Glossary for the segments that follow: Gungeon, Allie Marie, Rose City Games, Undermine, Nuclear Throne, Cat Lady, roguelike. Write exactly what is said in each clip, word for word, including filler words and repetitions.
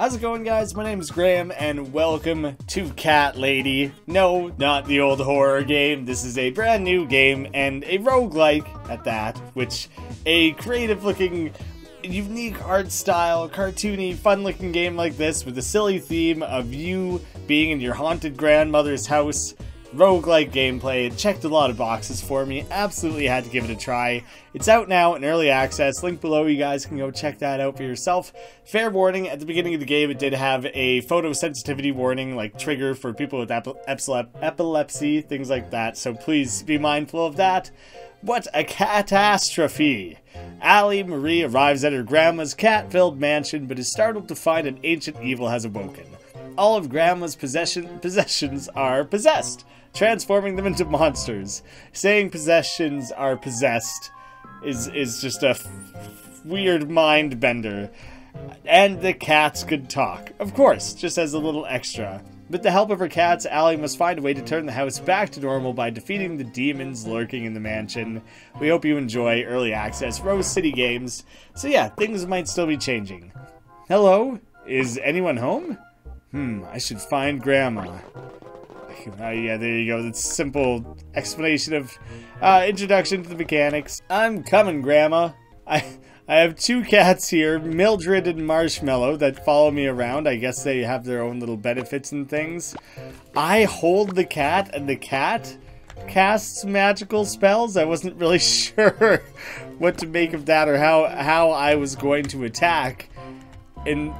How's it going, guys? My name is Graham, and welcome to Cat Lady. No, not the old horror game. This is a brand new game, and a roguelike at that, which a creative-looking, unique art style, cartoony, fun-looking game like this with a silly theme of you being in your haunted grandmother's house. Roguelike gameplay. It checked a lot of boxes for me. Absolutely had to give it a try. It's out now in early access. Link below, you guys can go check that out for yourself. Fair warning, at the beginning of the game it did have a photosensitivity warning, like trigger for people with epilepsy, things like that, so please be mindful of that. What a catastrophe! Allie Marie arrives at her grandma's cat-filled mansion but is startled to find an ancient evil has awoken. All of Grandma's possession possessions are possessed, transforming them into monsters. Saying possessions are possessed is is just a f weird mind bender. And the cats could talk, of course, just as a little extra. With the help of her cats, Allie must find a way to turn the house back to normal by defeating the demons lurking in the mansion. We hope you enjoy early access Rose City Games. So yeah, things might still be changing. Hello? Is anyone home? Hmm, I should find Grandma. Oh, yeah, there you go. That's a simple explanation of uh, introduction to the mechanics. I'm coming, Grandma. I I have two cats here, Mildred and Marshmallow, that follow me around. I guess they have their own little benefits and things. I hold the cat, and the cat casts magical spells. I wasn't really sure what to make of that or how, how I was going to attack in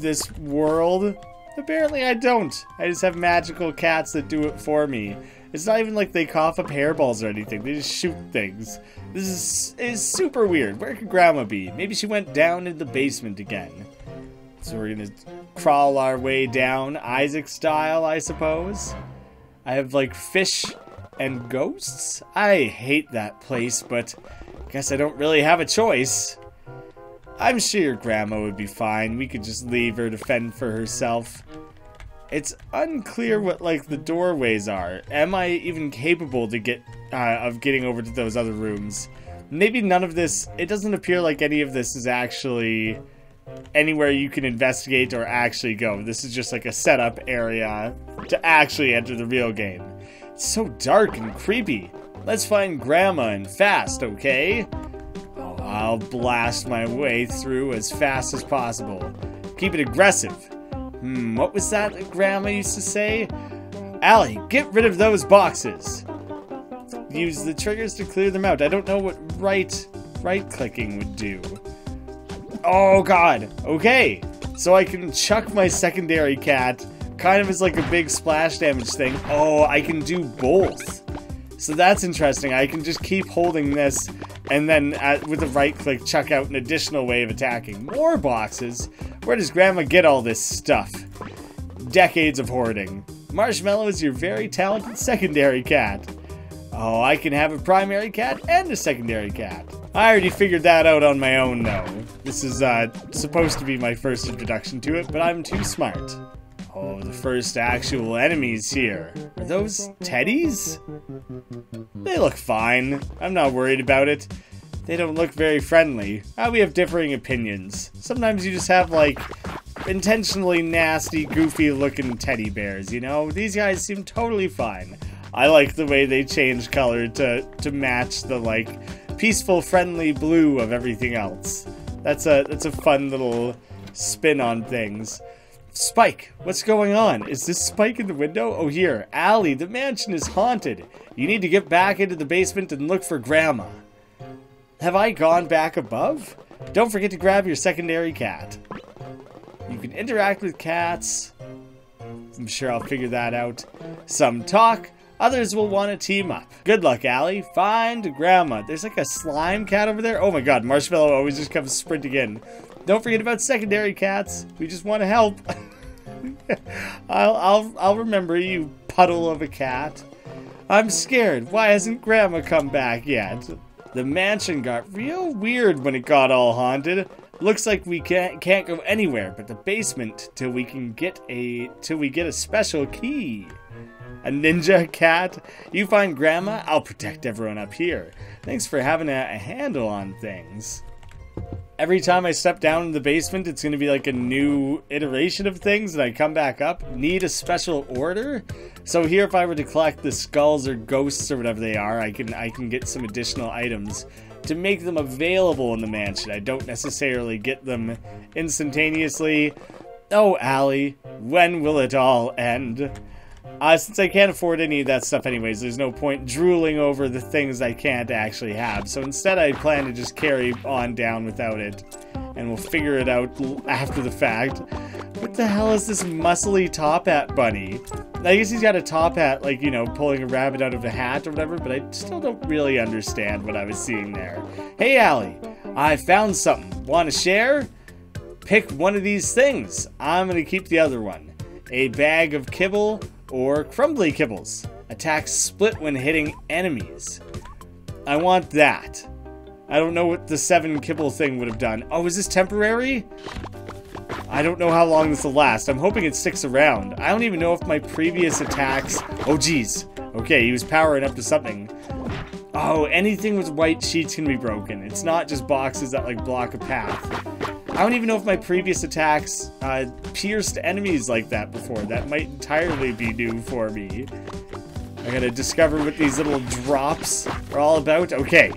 this world. Apparently I don't. I just have magical cats that do it for me. It's not even like they cough up hairballs or anything. They just shoot things. This is, is super weird. Where could Grandma be? Maybe she went down in the basement again. So we're gonna crawl our way down, Isaac style, I suppose. I have like fish and ghosts. I hate that place, but I guess I don't really have a choice. I'm sure your grandma would be fine. We could just leave her to fend for herself. It's unclear what, like, the doorways are. Am I even capable to get uh, of getting over to those other rooms? Maybe none of this... It doesn't appear like any of this is actually anywhere you can investigate or actually go. This is just, like, a setup area to actually enter the real game. It's so dark and creepy. Let's find Grandma and fast, okay? I'll blast my way through as fast as possible. Keep it aggressive. Hmm, what was that, that Grandma used to say? Allie, get rid of those boxes. Use the triggers to clear them out. I don't know what right, right-clicking would do. Oh, God. Okay. So I can chuck my secondary cat. Kind of as like a big splash damage thing. Oh, I can do both. So that's interesting. I can just keep holding this. And then, uh, with a right-click, chuck out an additional way of attacking. More boxes? Where does Grandma get all this stuff? Decades of hoarding. Marshmallow is your very talented secondary cat. Oh, I can have a primary cat and a secondary cat. I already figured that out on my own, though. This is, uh, supposed to be my first introduction to it, but I'm too smart. Oh, the first actual enemies here. Are those teddies? They look fine. I'm not worried about it. They don't look very friendly. Ah, we have differing opinions. Sometimes you just have, like, intentionally nasty, goofy-looking teddy bears, you know? These guys seem totally fine. I like the way they change color to, to match the, like, peaceful, friendly blue of everything else. That's a, that's a fun little spin on things. Spike, what's going on? Is this Spike in the window? Oh, here. Allie, the mansion is haunted. You need to get back into the basement and look for Grandma. Have I gone back above? Don't forget to grab your secondary cat. You can interact with cats. I'm sure I'll figure that out. Some talk. Others will want to team up. Good luck, Allie. Find Grandma. There's like a slime cat over there. Oh my god, Marshmallow always just comes sprinting in. Don't forget about secondary cats. We just want to help. I'll, I'll, I'll remember you, puddle of a cat. I'm scared. Why hasn't Grandma come back yet? The mansion got real weird when it got all haunted. Looks like we can't, can't go anywhere but the basement till we can get a till we get a special key. A ninja cat? You find Grandma? I'll protect everyone up here. Thanks for having a, a handle on things. every time I step down in the basement, it's going to be like a new iteration of things, and I come back up. Need a special order? So here, if I were to collect the skulls or ghosts or whatever they are, I can, I can get some additional items to make them available in the mansion. I don't necessarily get them instantaneously. Oh, Allie, when will it all end? Uh, since I can't afford any of that stuff anyways, there's no point drooling over the things I can't actually have. So instead I plan to just carry on down without it, and we'll figure it out after the fact. What the hell is this muscly top hat bunny? I guess he's got a top hat, like, you know, pulling a rabbit out of a hat or whatever, but I still don't really understand what I was seeing there. Hey, Allie, I found something. Want to share? Pick one of these things. I'm going to keep the other one. A bag of kibble or crumbly kibbles. Attacks split when hitting enemies. I want that. I don't know what the seven kibble thing would have done. Oh, is this temporary? I don't know how long this will last. I'm hoping it sticks around. I don't even know if my previous attacks... Oh, geez. Okay, he was powering up to something. Oh, anything with white sheets can be broken. It's not just boxes that, like, block a path. I don't even know if my previous attacks uh, pierced enemies like that before. That might entirely be new for me. I gotta discover what these little drops are all about. Okay.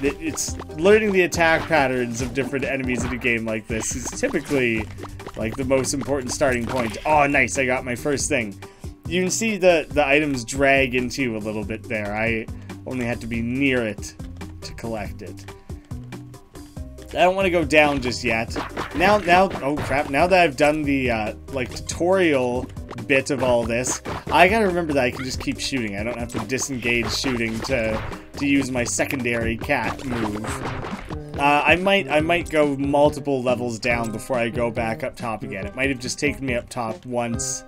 It's learning the attack patterns of different enemies in a game like this is typically, like, the most important starting point. Oh, nice. I got my first thing. You can see the, the items drag into you a little bit there. I only had to be near it to collect it. I don't want to go down just yet. Now, now, oh crap, now that I've done the, uh, like, tutorial bit of all this, I gotta remember that I can just keep shooting. I don't have to disengage shooting to, to use my secondary cat move. Uh, I might, I might go multiple levels down before I go back up top again. It might have just taken me up top once,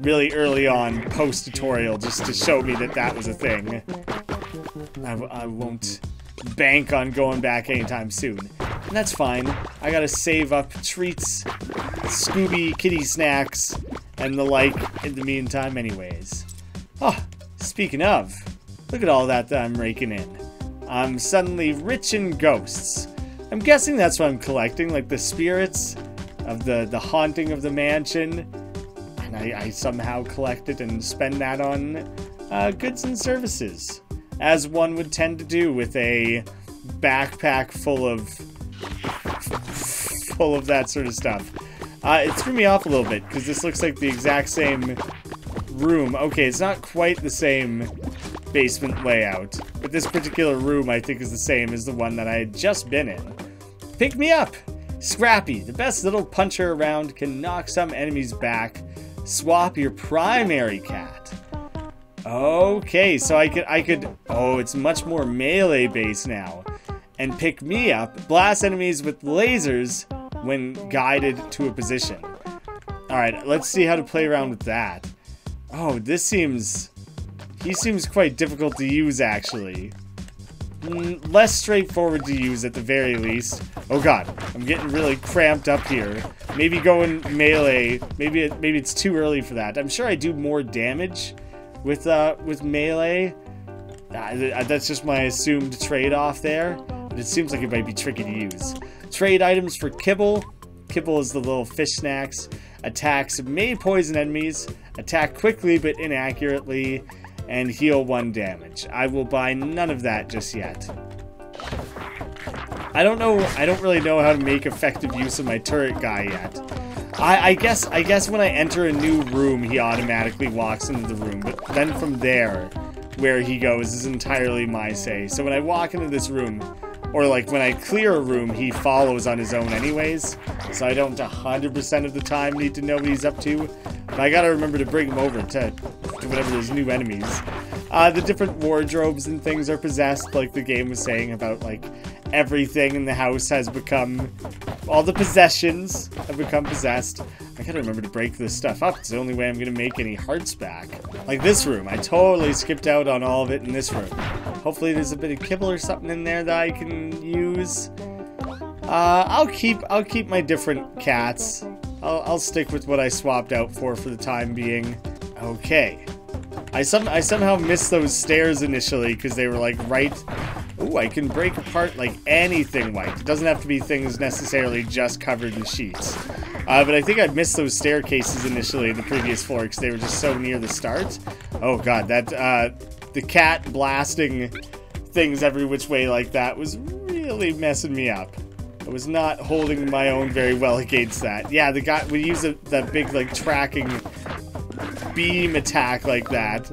really early on, post-tutorial, just to show me that that was a thing. I, I won't bank on going back anytime soon. And that's fine. I gotta save up treats, Scooby kitty snacks, and the like in the meantime anyways. Oh, speaking of, look at all that that I'm raking in. I'm suddenly rich in ghosts. I'm guessing that's what I'm collecting, like the spirits of the, the haunting of the mansion. And I, I somehow collect it and spend that on uh, goods and services, as one would tend to do with a backpack full of full of that sort of stuff. Uh, it threw me off a little bit, because this looks like the exact same room. Okay, it's not quite the same basement layout, but this particular room I think is the same as the one that I had just been in. Pick me up! Scrappy, the best little puncher around, can knock some enemies back. Swap your primary cat. Okay, so I could, I could, oh, it's much more melee based now. And pick me up, blast enemies with lasers when guided to a position. Alright, let's see how to play around with that. Oh, this seems... He seems quite difficult to use, actually. Mm, less straightforward to use, at the very least. Oh god, I'm getting really cramped up here. Maybe going melee, maybe it, maybe it's too early for that. I'm sure I do more damage with, uh, with melee. Uh, that's just my assumed trade-off there. But it seems like it might be tricky to use. Trade items for kibble. Kibble is the little fish snacks. Attacks may poison enemies. Attack quickly but inaccurately. And heal one damage. I will buy none of that just yet. I don't know. I don't really know how to make effective use of my turret guy yet. I, I guess. I guess when I enter a new room, he automatically walks into the room. But then from there, where he goes is entirely my say. So when I walk into this room, or like when I clear a room, he follows on his own anyways. So I don't one hundred percent of the time need to know what he's up to. But I gotta remember to bring him over to, to whatever those new enemies. Uh, the different wardrobes and things are possessed, like the game was saying about, like, everything in the house has become... All the possessions have become possessed. I gotta remember to break this stuff up. It's the only way I'm gonna make any hearts back. Like this room. I totally skipped out on all of it in this room. Hopefully there's a bit of kibble or something in there that I can use. Uh, I'll keep I'll keep my different cats. I'll, I'll stick with what I swapped out for for the time being. Okay. I, some, I somehow missed those stairs initially because they were like right... Ooh, I can break apart like anything white. It doesn't have to be things necessarily just covered in sheets. Uh, but I think I missed those staircases initially in the previous floor because they were just so near the start. Oh god, that uh, the cat blasting things every which way like that was really messing me up. I was not holding my own very well against that. Yeah, the guy we use a, that big like tracking beam attack like that.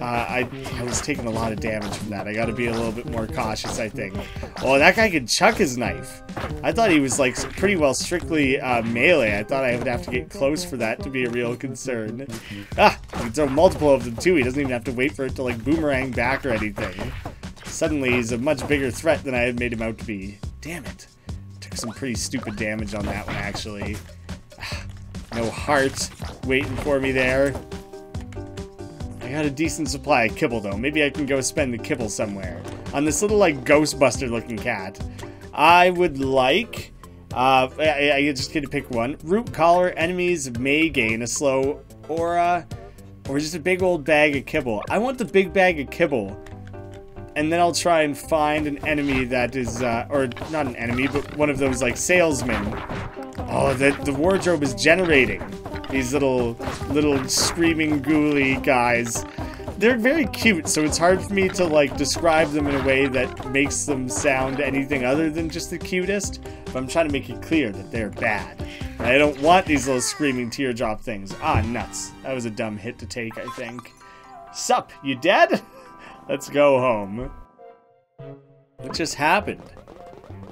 Uh, I, I was taking a lot of damage from that. I gotta be a little bit more cautious, I think. Oh, that guy could chuck his knife. I thought he was, like, pretty well strictly uh, melee. I thought I would have to get close for that to be a real concern. Ah, you can throw multiple of them, too. He doesn't even have to wait for it to, like, boomerang back or anything. Suddenly, he's a much bigger threat than I had made him out to be. Damn it. Took some pretty stupid damage on that one, actually. Ah, no heart waiting for me there. I got a decent supply of kibble, though. Maybe I can go spend the kibble somewhere. On this little, like, Ghostbuster-looking cat. I would like... Uh, I, I just get to pick one. Root collar enemies may gain a slow aura, or just a big old bag of kibble. I want the big bag of kibble. And then I'll try and find an enemy that is... Uh, or, not an enemy, but one of those, like, salesmen. Oh, the, the wardrobe is generating. These little, little screaming ghouly guys. They're very cute, so it's hard for me to, like, describe them in a way that makes them sound anything other than just the cutest. But I'm trying to make it clear that they're bad. And I don't want these little screaming teardrop things. Ah, nuts. That was a dumb hit to take, I think. Sup, you dead? Let's go home. What just happened?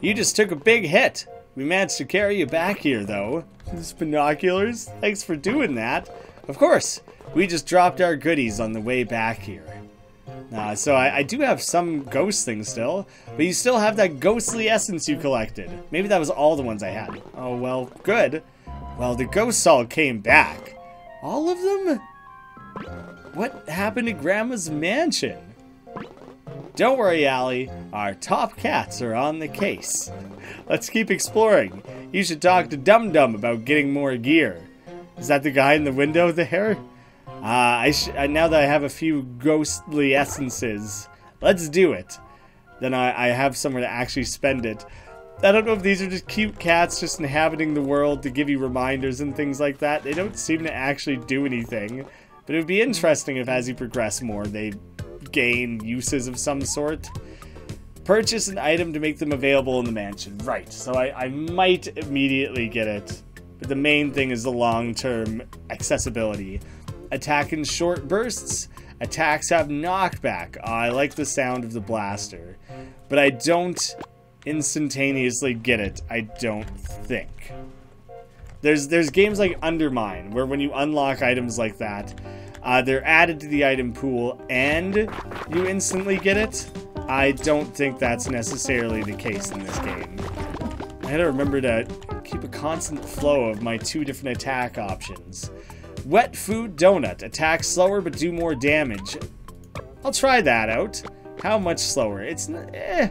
You just took a big hit. We managed to carry you back here, though. These binoculars? Thanks for doing that. Of course. We just dropped our goodies on the way back here. Uh, so I, I do have some ghost things still, but you still have that ghostly essence you collected. Maybe that was all the ones I had. Oh, well, good. Well, the ghosts all came back. All of them? What happened to Grandma's mansion? Don't worry, Allie. Our top cats are on the case. Let's keep exploring. You should talk to Dum Dum about getting more gear. Is that the guy in the window there? Uh, I sh now that I have a few ghostly essences, let's do it. Then I, I have somewhere to actually spend it. I don't know if these are just cute cats just inhabiting the world to give you reminders and things like that. They don't seem to actually do anything. But it would be interesting if as you progress more, they gain uses of some sort. Purchase an item to make them available in the mansion. Right, so I, I might immediately get it. But the main thing is the long-term accessibility. Attack in short bursts. Attacks have knockback. Oh, I like the sound of the blaster. But I don't instantaneously get it, I don't think. There's there's games like Undermine, where when you unlock items like that, uh, they're added to the item pool and you instantly get it. I don't think that's necessarily the case in this game. I gotta remember to keep a constant flow of my two different attack options. Wet food donut. Attack slower but do more damage. I'll try that out. How much slower? It's eh,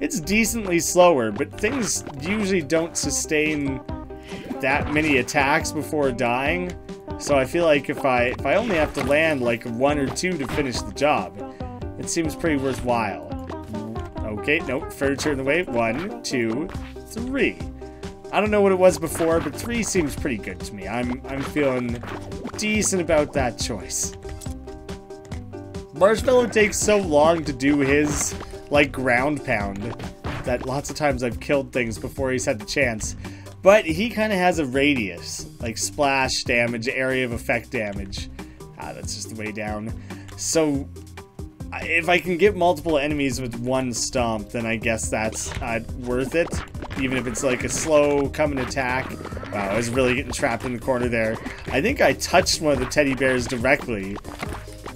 it's decently slower, but things usually don't sustain that many attacks before dying. So I feel like if I if I only have to land like one or two to finish the job, it seems pretty worthwhile. Okay, nope. Furniture in the way. One, two, three. I don't know what it was before, but three seems pretty good to me. I'm I'm feeling decent about that choice. Marshmallow takes so long to do his, like, ground pound that lots of times I've killed things before he's had the chance. But he kind of has a radius, like splash damage, area of effect damage. Ah, that's just the way down. So if I can get multiple enemies with one stomp, then I guess that's uh, worth it. Even if it's like a slow coming attack. Wow, I was really getting trapped in the corner there. I think I touched one of the teddy bears directly.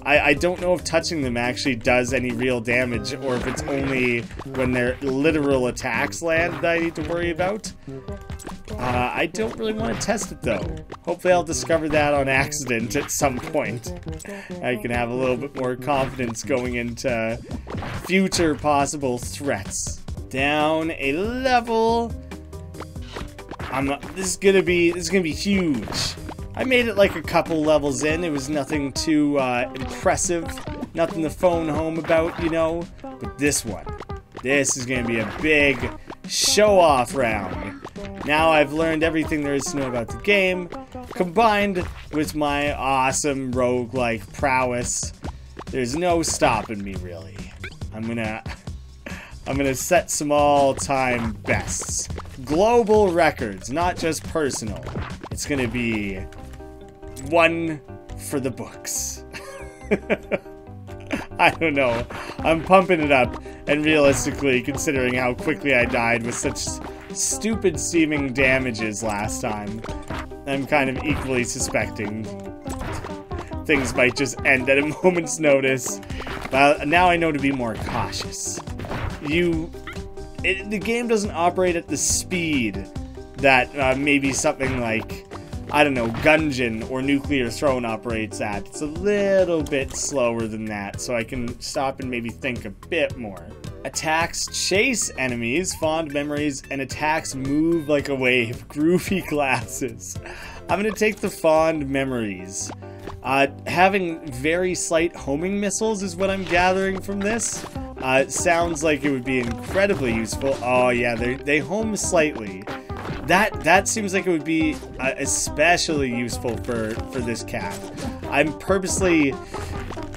I, I don't know if touching them actually does any real damage, or if it's only when their literal attacks land that I need to worry about. Uh, I don't really want to test it, though. Hopefully I'll discover that on accident at some point. I can have a little bit more confidence going into future possible threats. Down a level. I'm not, this is gonna be this is gonna be huge. I made it like a couple levels in. It was nothing too uh, impressive, nothing to phone home about, you know. But this one, This is going to be a big show-off round. Now I've learned everything there is to know about the game, combined with my awesome roguelike prowess. There's no stopping me, really. I'm going to... I'm going to set some all-time bests. Global records, not just personal. It's going to be one for the books. I don't know. I'm pumping it up, and realistically, considering how quickly I died with such stupid-seeming damages last time, I'm kind of equally suspecting things might just end at a moment's notice. But now I know to be more cautious. You... It, the game doesn't operate at the speed that uh, maybe something like, I don't know, Gungeon or Nuclear Throne operates at. It's a little bit slower than that, so I can stop and maybe think a bit more. Attacks chase enemies, fond memories, and attacks move like a wave. Groovy glasses. I'm gonna take the fond memories. Uh, having very slight homing missiles is what I'm gathering from this. Uh, it sounds like it would be incredibly useful. Oh yeah, they home slightly. That that seems like it would be uh, especially useful for, for this cat. I'm purposely...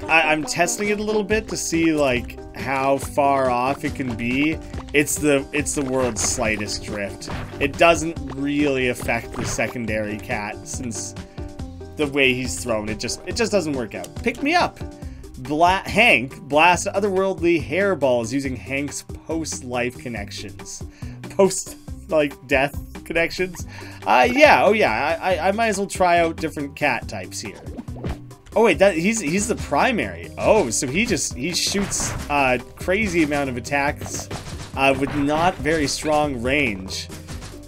I, I'm testing it a little bit to see, like, how far off it can be. It's the, it's the world's slightest drift. It doesn't really affect the secondary cat, since the way he's thrown, it just, it just doesn't work out. Pick me up! Bla Hank blasts otherworldly hairballs using Hank's post-life connections. Post, like, death connections? Uh, yeah, oh yeah, I, I, I might as well try out different cat types here. Oh wait, that, he's, he's the primary. Oh, so he just, he shoots a uh, crazy amount of attacks uh, with not very strong range.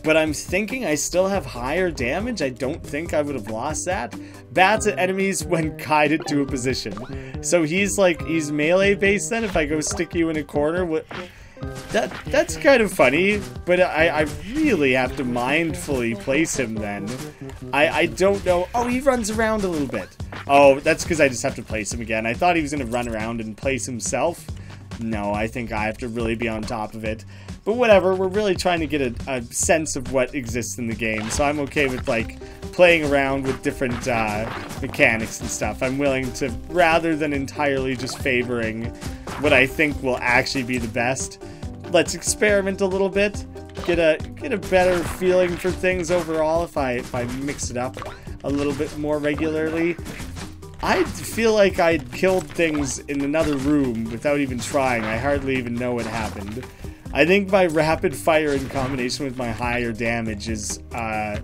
But I'm thinking I still have higher damage. I don't think I would have lost that. Bats at enemies when guided to a position. So he's like, he's melee based then if I go stick you in a corner. What? That, that's kind of funny, but I, I really have to mindfully place him then. I, I don't know. Oh, he runs around a little bit. Oh, that's because I just have to place him again. I thought he was going to run around and place himself. No, I think I have to really be on top of it. But whatever, we're really trying to get a, a sense of what exists in the game, so I'm okay with, like, playing around with different uh, mechanics and stuff. I'm willing to, rather than entirely just favoring what I think will actually be the best, let's experiment a little bit, get a get a better feeling for things overall if I, if I mix it up a little bit more regularly. I feel like I killed things in another room without even trying. I hardly even know what happened. I think my rapid fire in combination with my higher damage is uh,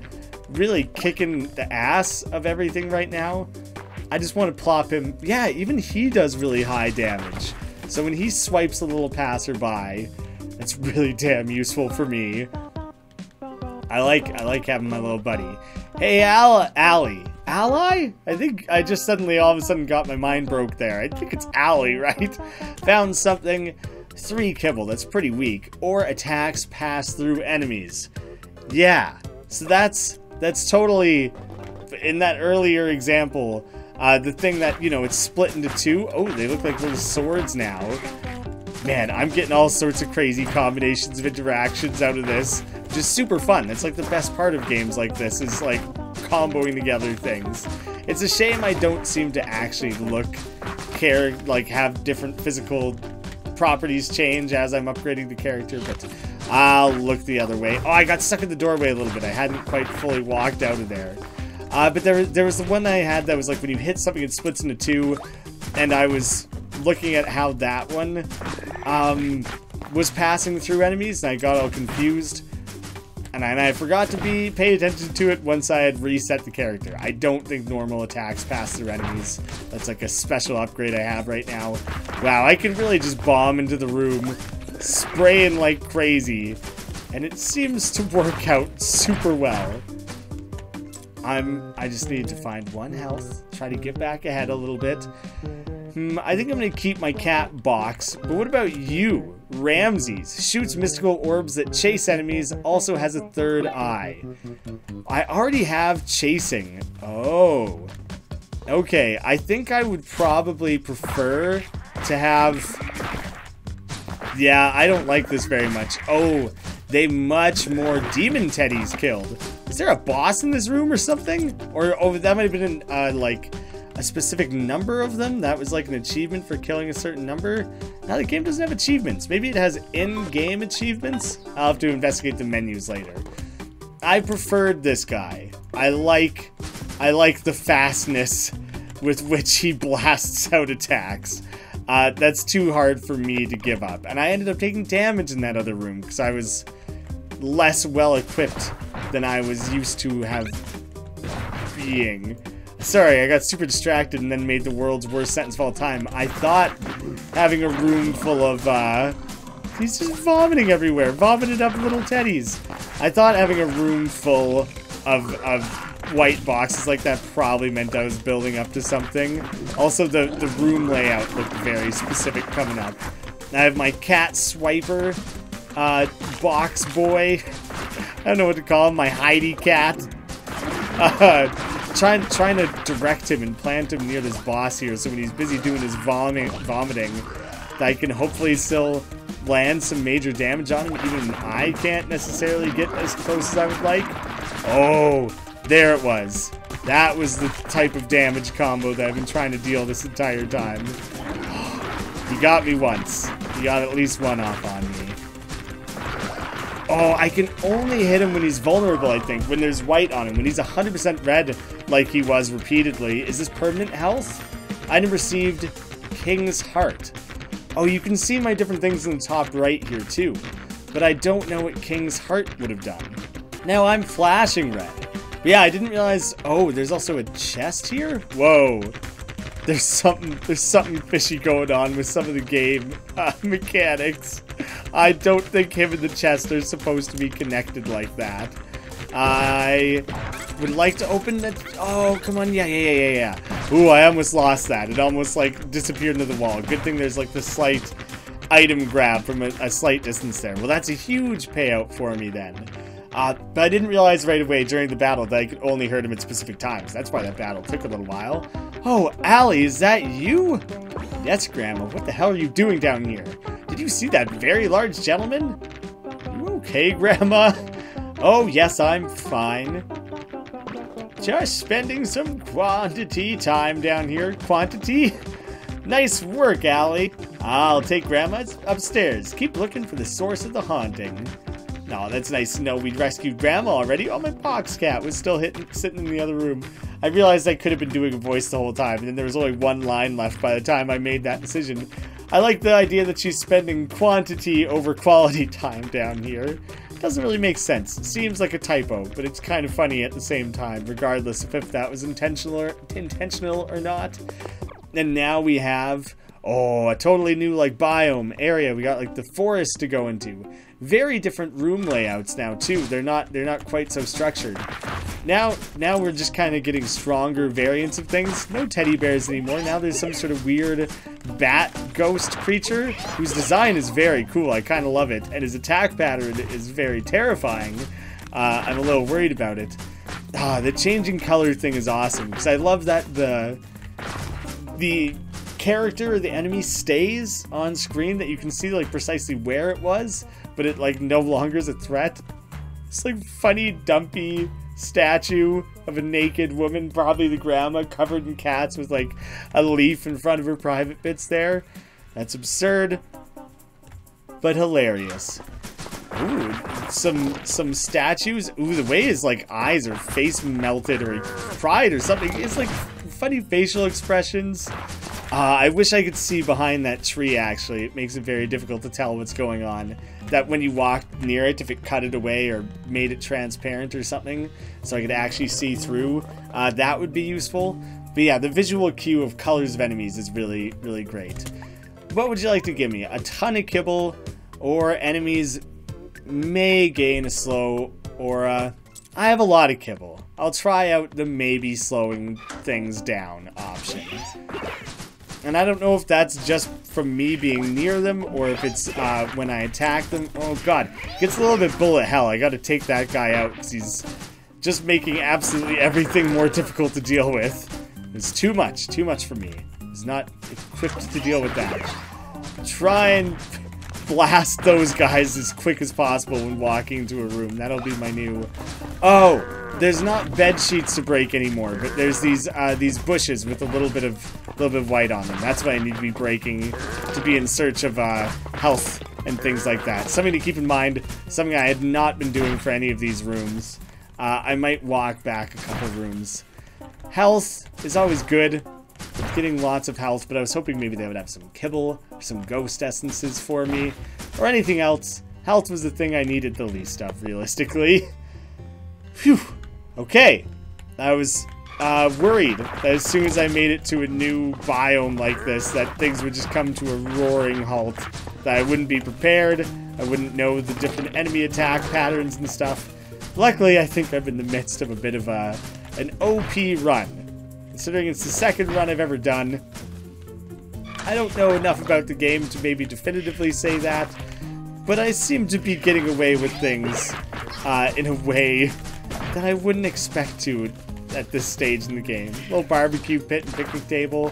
really kicking the ass of everything right now. I just want to plop him. Yeah, even he does really high damage. So when he swipes a little passerby, that's really damn useful for me. I like I like having my little buddy. Hey, Al Allie. Ally? I think I just suddenly all of a sudden got my mind broke there. I think it's Allie, right? Found something. Three kibble, that's pretty weak. Or attacks pass through enemies. Yeah, so that's that's totally, in that earlier example, uh, the thing that, you know, it's split into two. Oh, they look like little swords now. Man, I'm getting all sorts of crazy combinations of interactions out of this. Just super fun. That's like the best part of games like this, is like comboing together things. It's a shame I don't seem to actually look, care, like have different physical properties change as I'm upgrading the character, but I'll look the other way. Oh, I got stuck in the doorway a little bit. I hadn't quite fully walked out of there. Uh, but there, there was the one that I had that was like when you hit something, it splits into two, and I was looking at how that one um, was passing through enemies, and I got all confused, and I, and I forgot to be pay attention to it once I had reset the character. I don't think normal attacks pass through enemies. That's like a special upgrade I have right now. Wow, I can really just bomb into the room, spraying like crazy, and it seems to work out super well. I'm, I just need to find one health, try to get back ahead a little bit. Hmm, I think I'm gonna keep my cat box, but what about you? Ramses shoots mystical orbs that chase enemies, also has a third eye. I already have chasing. Oh. Okay, I think I would probably prefer to have Yeah, I don't like this very much. Oh, they much more demon teddies killed. Is there a boss in this room or something? Or oh, that might have been uh, like a specific number of them. That was like an achievement for killing a certain number. Now the game doesn't have achievements. Maybe it has in-game achievements. I'll have to investigate the menus later. I preferred this guy. I like, I like the fastness with which he blasts out attacks. Uh, that's too hard for me to give up. And I ended up taking damage in that other room because I was less well equipped than I was used to have being. Sorry, I got super distracted and then made the world's worst sentence of all time. I thought having a room full of, uh... he's just vomiting everywhere. Vomited up little teddies. I thought having a room full of, of... white boxes like that probably meant I was building up to something. Also, the, the room layout looked very specific coming up. I have my cat swiper, uh, box boy. I don't know what to call him, my hidey cat. Uh, trying, trying to direct him and plant him near this boss here so when he's busy doing his vomiting, vomiting I can hopefully still land some major damage on him. Even I can't necessarily get as close as I would like. Oh! There it was. That was the type of damage combo that I've been trying to deal this entire time. You got me once. You got at least one off on me. Oh, I can only hit him when he's vulnerable, I think. When there's white on him. When he's one hundred percent red, like he was repeatedly. Is this permanent health? Item received, King's Heart. Oh, you can see my different things in the top right here, too. But I don't know what King's Heart would have done. Now I'm flashing red. But yeah, I didn't realize. Oh, there's also a chest here. Whoa, there's something. There's something fishy going on with some of the game uh, mechanics. I don't think him and the chest are supposed to be connected like that. I would like to open that. Oh, come on! Yeah, yeah, yeah, yeah, yeah. Ooh, I almost lost that. It almost like disappeared into the wall. Good thing there's like the slight item grab from a, a slight distance there. Well, that's a huge payout for me then. Uh, but I didn't realize right away during the battle that I could only hurt him at specific times. That's why that battle took a little while. Oh, Allie, is that you? Yes, Grandma. What the hell are you doing down here? Did you see that very large gentleman? You okay, Grandma? Oh, yes, I'm fine. Just spending some quantity time down here. Quantity? Nice work, Allie. I'll take Grandma's upstairs. Keep looking for the source of the haunting. No, that's nice to know we'd rescued Grandma already. Oh, my box cat was still hitting, sitting in the other room. I realized I could have been doing a voice the whole time, and then there was only one line left by the time I made that decision. I like the idea that she's spending quantity over quality time down here. It doesn't really make sense. It seems like a typo, but it's kind of funny at the same time, regardless of if that was intentional or, intentional or not. And now we have... oh, a totally new, like, biome area. We got, like, the forest to go into. Very different room layouts now, too. They're not, they're not quite so structured. Now, now we're just kind of getting stronger variants of things. No teddy bears anymore. Now there's some sort of weird bat ghost creature whose design is very cool. I kind of love it. And his attack pattern is very terrifying. Uh, I'm a little worried about it. Ah, the changing color thing is awesome. Because I love that the... the... character or the enemy stays on screen, that you can see like precisely where it was, but it like no longer is a threat. It's like funny dumpy statue of a naked woman, probably the grandma, covered in cats with like a leaf in front of her private bits there. That's absurd but hilarious. Ooh, some some statues. Ooh, the way his like eyes or face melted or he cried or something. It's like funny facial expressions. Uh, I wish I could see behind that tree, actually. It makes it very difficult to tell what's going on. That when you walked near it, if it cut it away or made it transparent or something, so I could actually see through, uh, that would be useful. But yeah, the visual cue of colors of enemies is really, really great. What would you like to give me? A ton of kibble, or enemies may gain a slow aura. I have a lot of kibble. I'll try out the maybe slowing things down option. And I don't know if that's just from me being near them or if it's uh, when I attack them. Oh, God. Gets a little bit bullet hell. I got to take that guy out because he's just making absolutely everything more difficult to deal with. It's too much. Too much for me. He's not equipped to deal with that. Try and blast those guys as quick as possible when walking into a room. That'll be my new... Oh! There's not bed sheets to break anymore, but there's these uh, these bushes with a little bit of little bit of white on them. That's what I need to be breaking to be in search of uh, health and things like that. Something to keep in mind. Something I had not been doing for any of these rooms. Uh, I might walk back a couple rooms. Health is always good. It's getting lots of health, but I was hoping maybe they would have some kibble, or some ghost essences for me, or anything else. Health was the thing I needed the least of, realistically. Phew. Okay, I was uh, worried that as soon as I made it to a new biome like this, that things would just come to a roaring halt, that I wouldn't be prepared, I wouldn't know the different enemy attack patterns and stuff. Luckily, I think I'm in the midst of a bit of a, an O P run. Considering it's the second run I've ever done, I don't know enough about the game to maybe definitively say that, but I seem to be getting away with things uh, in a way that I wouldn't expect to at this stage in the game. Little barbecue pit and picnic table.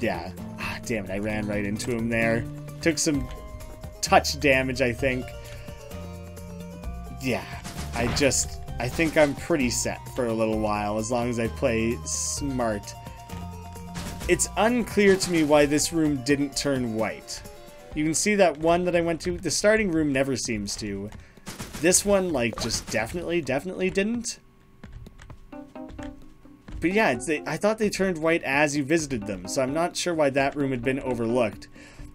Yeah. Ah, damn it, I ran right into him there. Took some touch damage, I think. Yeah. I just... I think I'm pretty set for a little while, as long as I play smart. It's unclear to me why this room didn't turn white. You can see that one that I went to. The starting room never seems to. This one, like, just definitely, definitely didn't. But yeah, it's, they, I thought they turned white as you visited them, so I'm not sure why that room had been overlooked.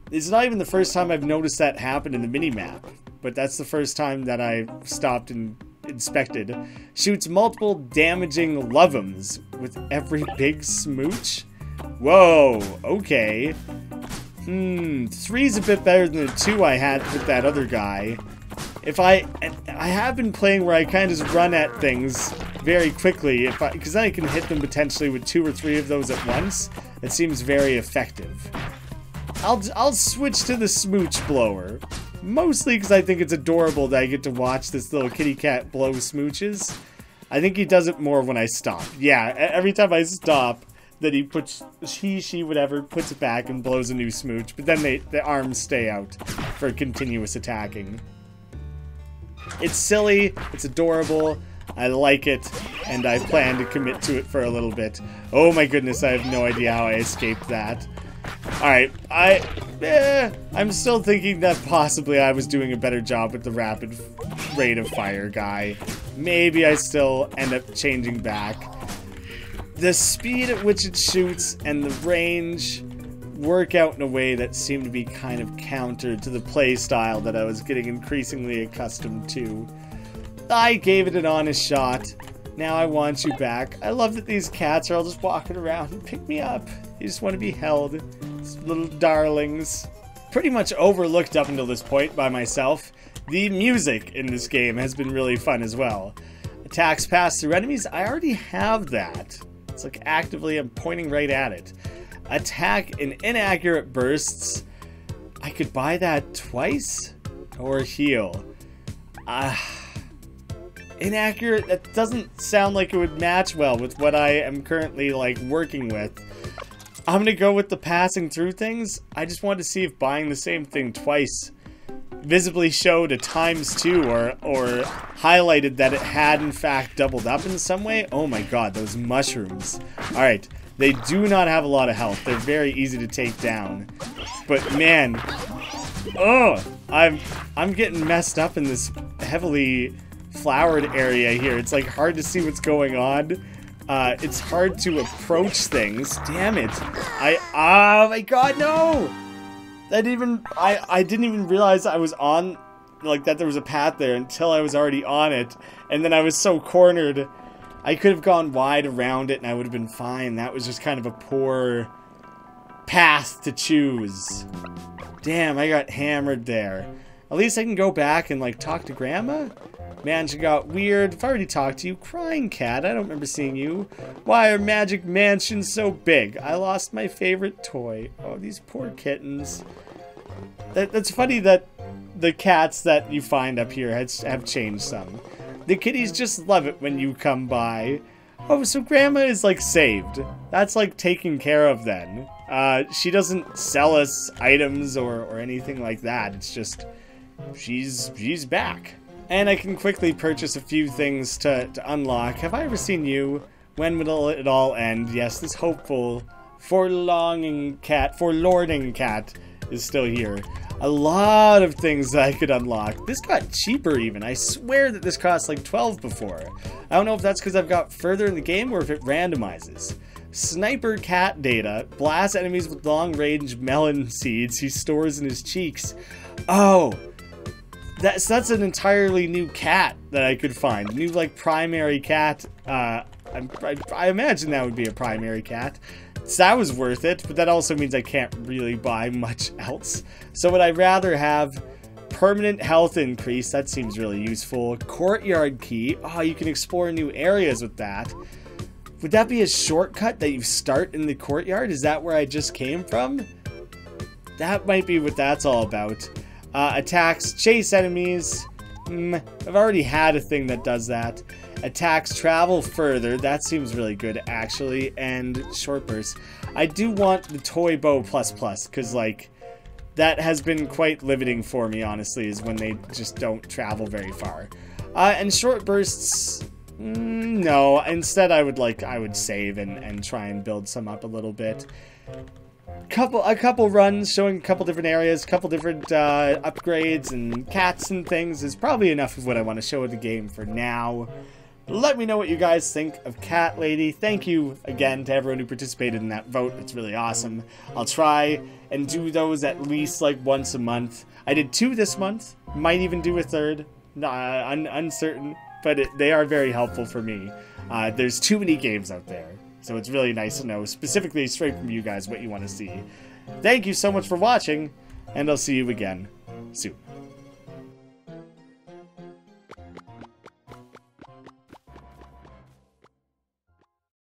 It's not even the first time I've noticed that happen in the minimap, but that's the first time that I stopped and inspected. Shoots multiple damaging lovums with every big smooch. Whoa, okay. Hmm, three's a bit better than the two I had with that other guy. If I, and I have been playing where I kind of just run at things very quickly, if I, because then I can hit them potentially with two or three of those at once. It seems very effective. I'll, I'll switch to the smooch blower, mostly because I think it's adorable that I get to watch this little kitty cat blow smooches. I think he does it more when I stop. Yeah, every time I stop, that he puts, he, she, whatever, puts it back and blows a new smooch, but then they, the arms stay out for continuous attacking. It's silly, it's adorable, I like it, and I plan to commit to it for a little bit. Oh my goodness, I have no idea how I escaped that. Alright, I, eh, I'm still thinking that possibly I was doing a better job with the rapid rate of fire guy. Maybe I still end up changing back. The speed at which it shoots and the range work out in a way that seemed to be kind of counter to the play style that I was getting increasingly accustomed to. I gave it an honest shot. Now I want you back. I love that these cats are all just walking around and pick me up. You just want to be held. These little darlings. Pretty much overlooked up until this point by myself. The music in this game has been really fun as well. Attacks pass through enemies. I already have that. It's like actively I'm pointing right at it. Attack in inaccurate bursts. I could buy that twice or heal. Ah, uh, inaccurate. That doesn't sound like it would match well with what I am currently like working with. I'm gonna go with the passing through things. I just wanted to see if buying the same thing twice visibly showed a times two or or highlighted that it had in fact doubled up in some way. Oh my god, those mushrooms! All right. They do not have a lot of health. They're very easy to take down. But man, oh, I'm I'm getting messed up in this heavily flowered area here. It's like hard to see what's going on. Uh, it's hard to approach things. Damn it! I oh my god, no! That even I I didn't even realize I was on like that. There was a path there until I was already on it, and then I was so cornered. I could have gone wide around it and I would have been fine. That was just kind of a poor path to choose. Damn, I got hammered there. At least I can go back and, like, talk to Grandma? Man, she got weird. I've already talked to you. Crying cat, I don't remember seeing you. Why are Magic Mansions so big? I lost my favorite toy. Oh, these poor kittens. That, that's funny that the cats that you find up here have, have changed some. The kitties just love it when you come by. Oh, so Grandma is, like, saved. That's, like, taken care of then. Uh, she doesn't sell us items or, or anything like that. It's just she's she's back. And I can quickly purchase a few things to, to unlock. Have I ever seen you? When will it all end? Yes, this hopeful, forlorning cat, forlorning cat is still here. A lot of things that I could unlock. This got cheaper even. I swear that this cost like twelve before. I don't know if that's because I've got further in the game or if it randomizes. Sniper cat data. Blast enemies with long-range melon seeds he stores in his cheeks. Oh, that's, that's an entirely new cat that I could find. New, like, primary cat. Uh, I, I, I imagine that would be a primary cat. So that was worth it, but that also means I can't really buy much else. So would I rather have permanent health increase? That seems really useful. Courtyard key. Oh, you can explore new areas with that. Would that be a shortcut that you start in the courtyard? Is that where I just came from? That might be what that's all about. Uh, attacks, chase enemies. Mm, I've already had a thing that does that. Attacks travel further, that seems really good actually, and short bursts. I do want the toy bow plus plus, because like, that has been quite limiting for me honestly, is when they just don't travel very far. Uh, and short bursts, mm, no, instead I would like, I would save and, and try and build some up a little bit. Couple, a couple runs showing a couple different areas, a couple different uh, upgrades and cats and things is probably enough of what I want to show in the game for now. Let me know what you guys think of Cat Lady. Thank you again to everyone who participated in that vote. It's really awesome. I'll try and do those at least like once a month. I did two this month. Might even do a third. Uh, un uncertain, but it, they are very helpful for me. Uh, there's too many games out there, so it's really nice to know specifically straight from you guys what you want to see. Thank you so much for watching, and I'll see you again soon.